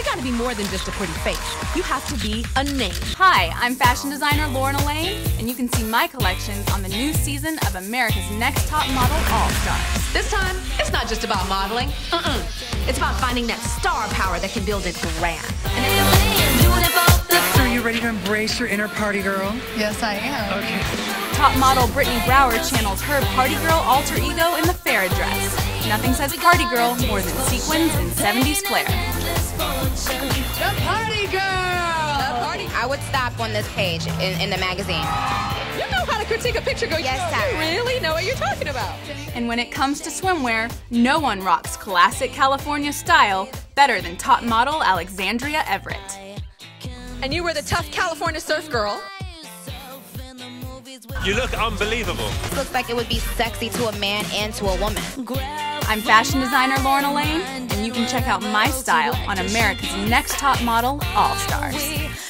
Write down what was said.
You gotta be more than just a pretty face. You have to be a name. Hi, I'm fashion designer Lauren Elaine, and you can see my collections on the new season of America's Next Top Model All-Stars. This time, it's not just about modeling. It's about finding that star power that can build a brand. So are you ready to embrace your inner party girl? Yes, I am. Okay. Top model Brittany Brower channels her party girl alter ego in the Farid dress. Nothing says party girl more than sequins and 70s flair. The party girl! The party. I would stop on this page in the magazine. You know how to critique a picture, girl. Yes, you really know what you're talking about. And when it comes to swimwear, no one rocks classic California style better than top model Alexandria Everett. And you were the tough California surf girl. You look unbelievable. This looks like it would be sexy to a man and to a woman. I'm fashion designer Lauren Elaine, and you can check out my style on America's Next Top Model All-Stars.